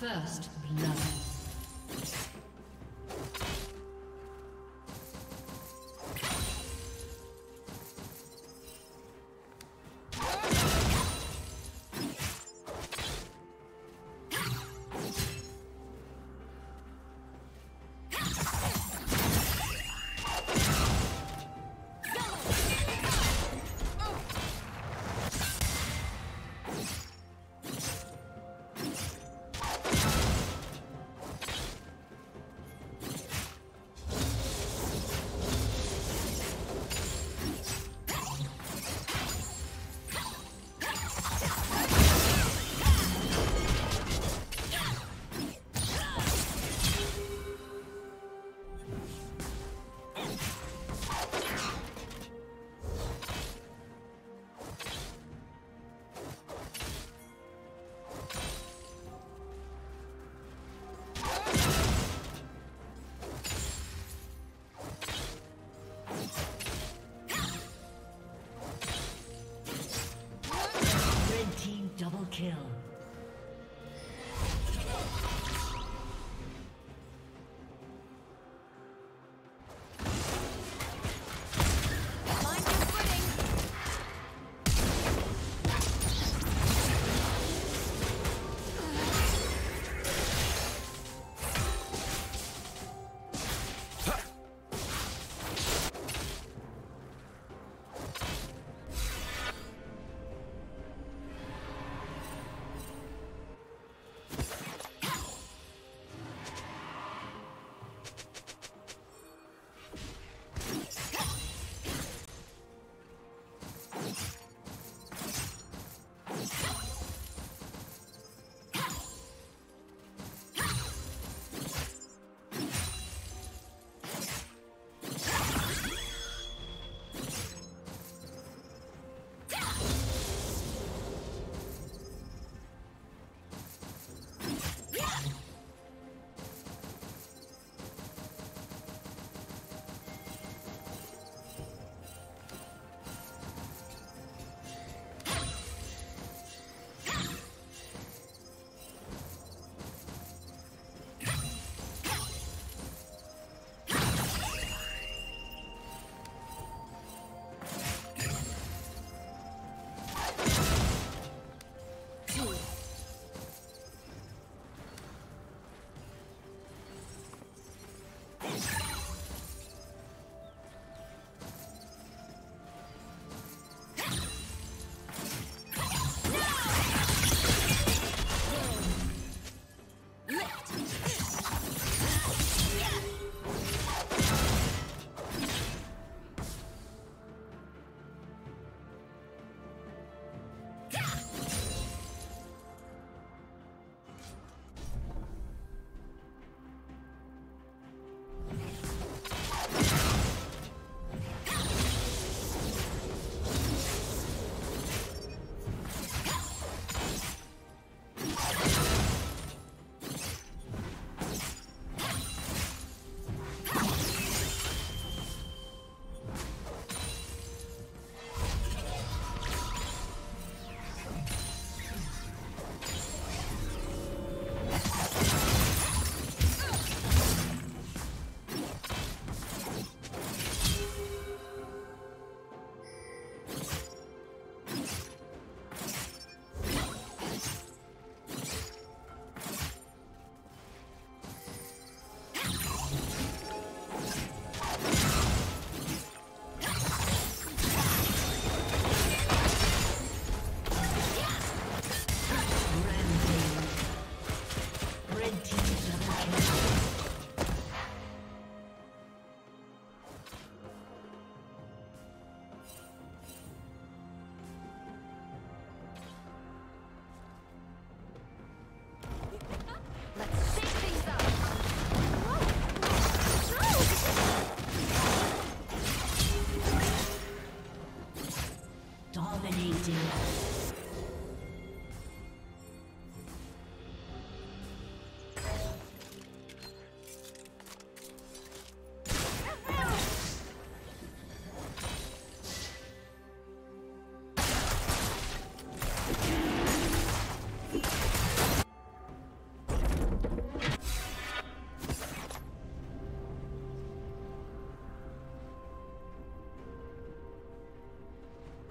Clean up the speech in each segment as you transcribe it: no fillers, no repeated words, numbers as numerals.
First blood. Dominating.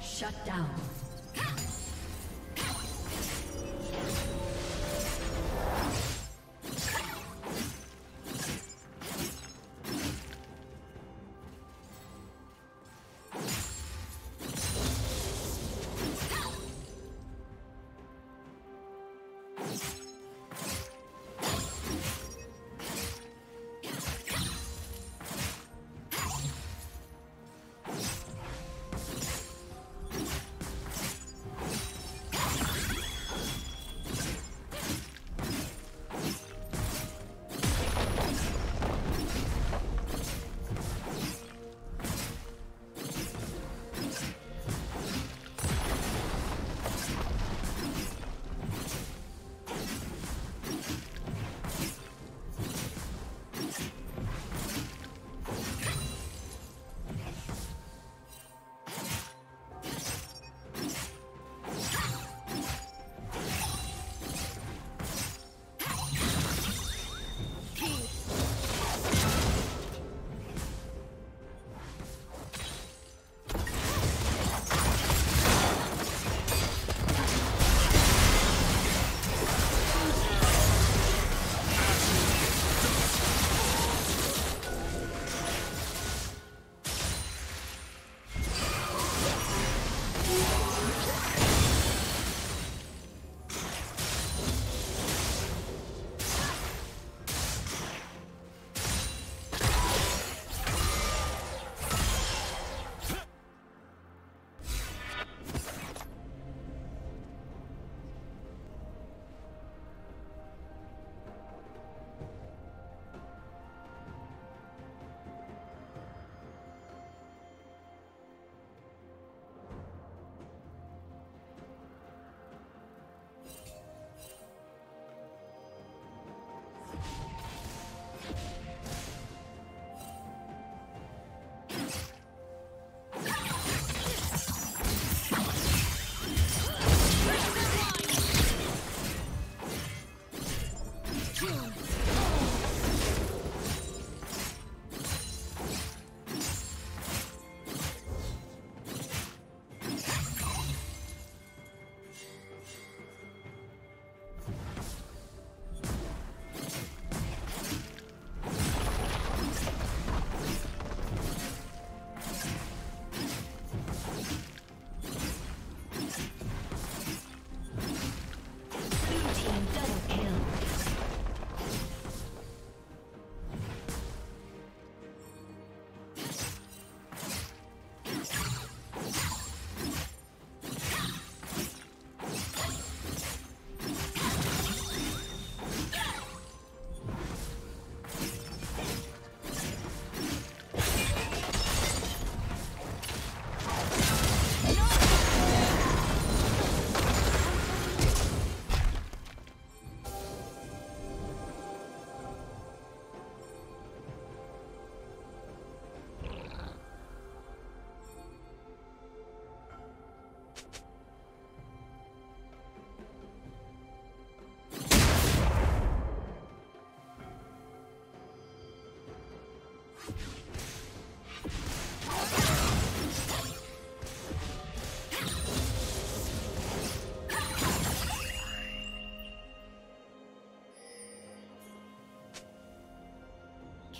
Shut down.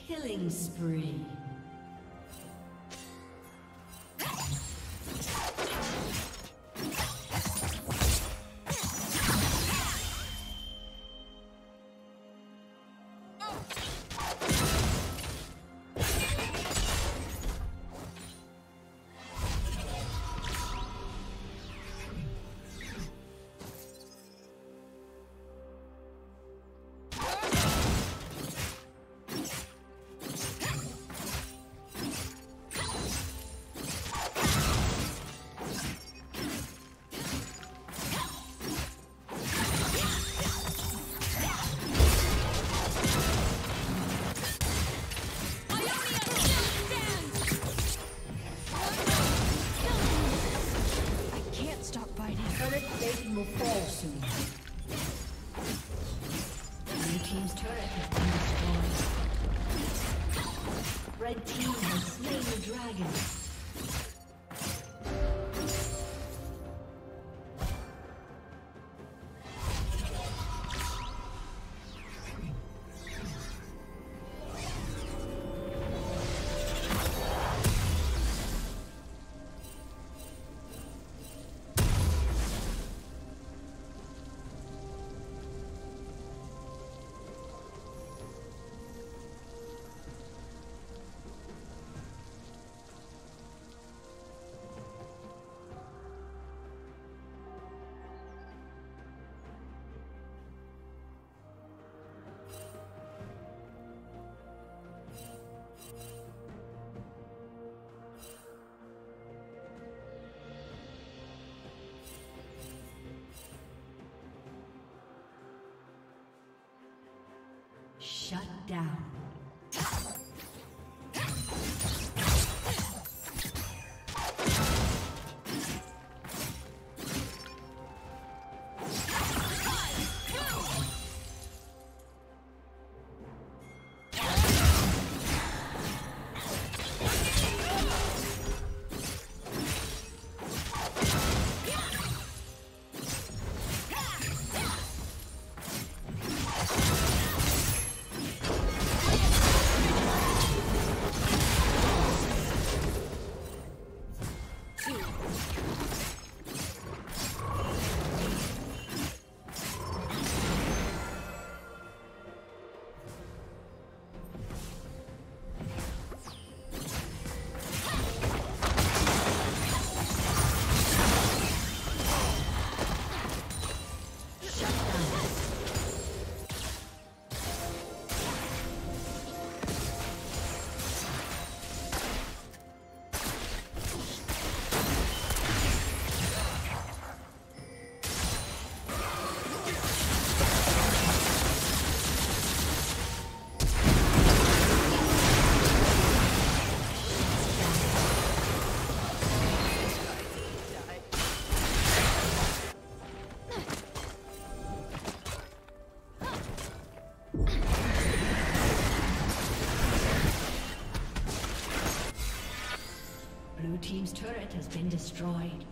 Killing spree. has slain the dragon. Shut down. Team's turret has been destroyed.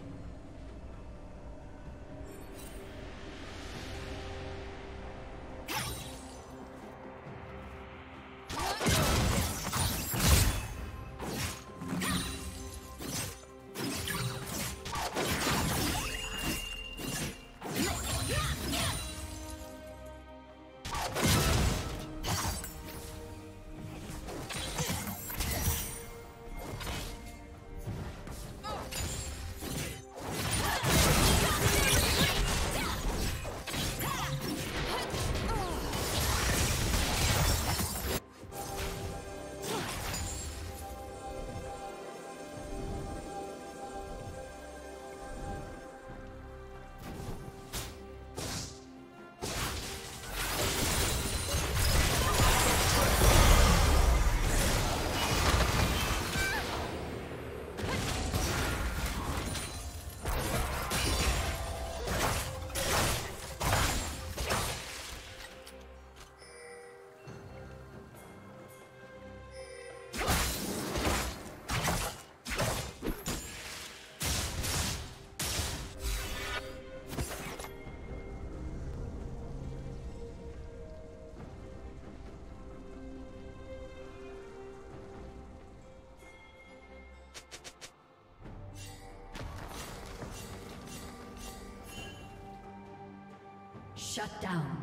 Shut down.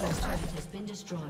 team's turret has been destroyed.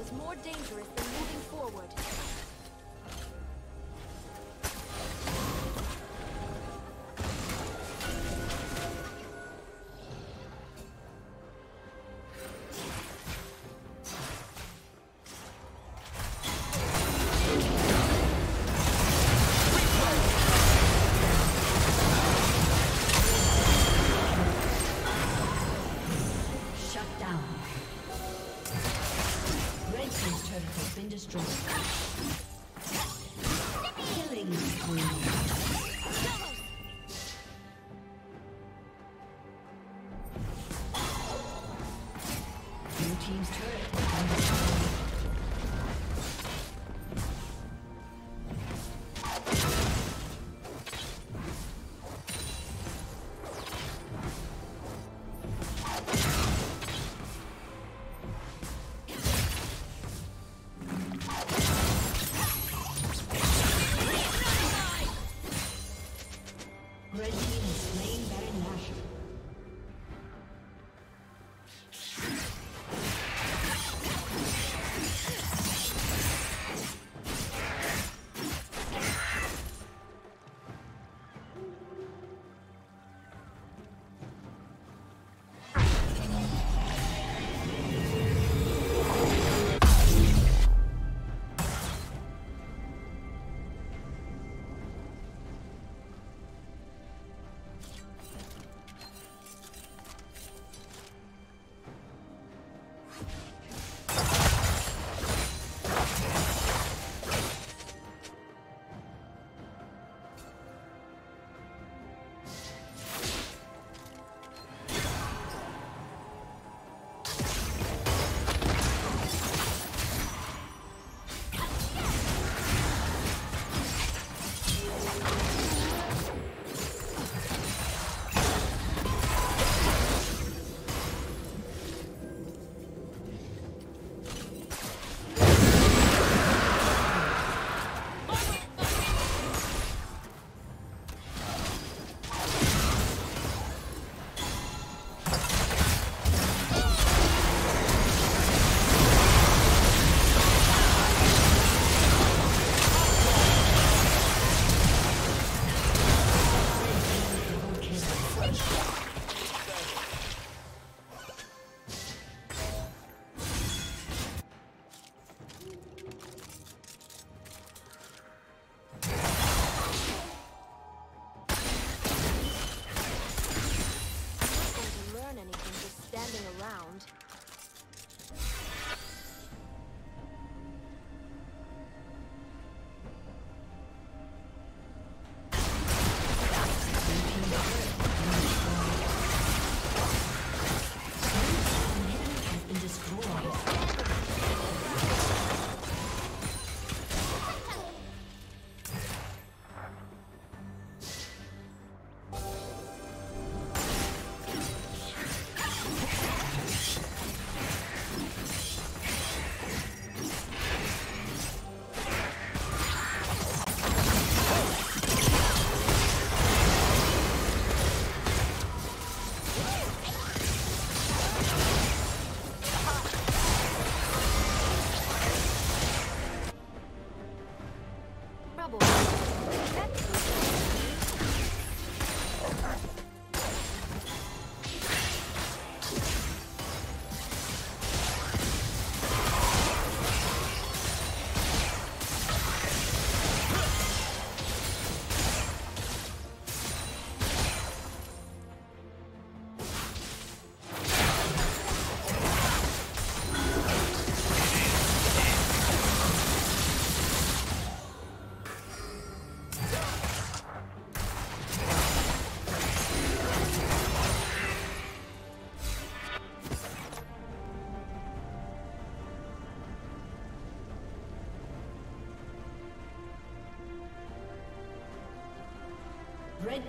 Is more dangerous than moving forward. double. Red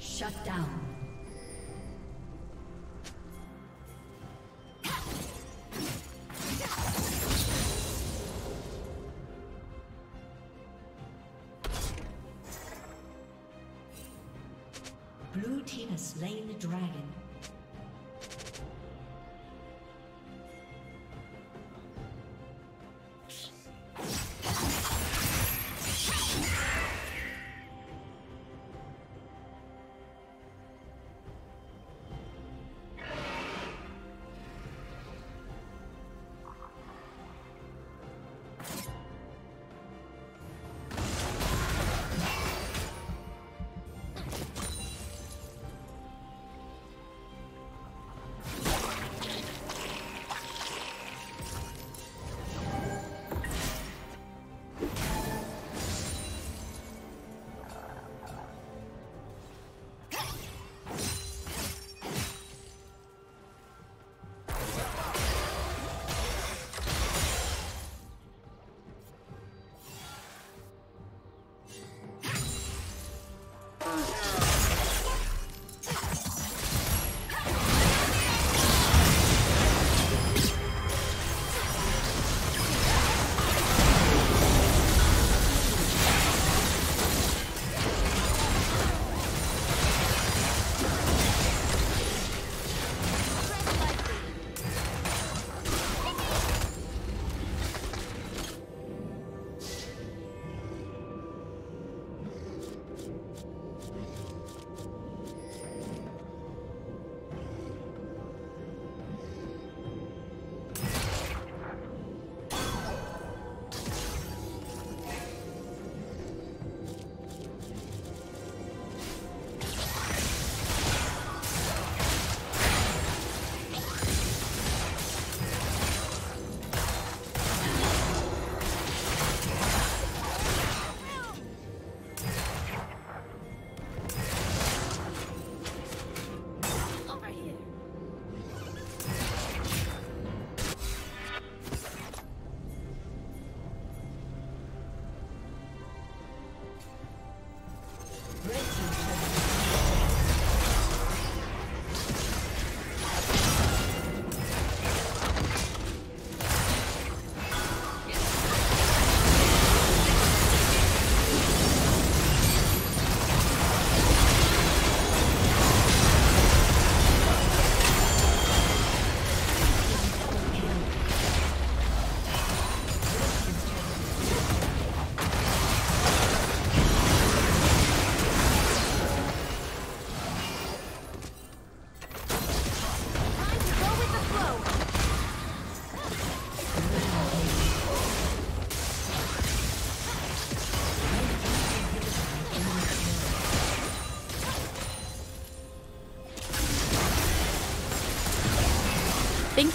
Shut down. Blue team has slain the dragon. Thank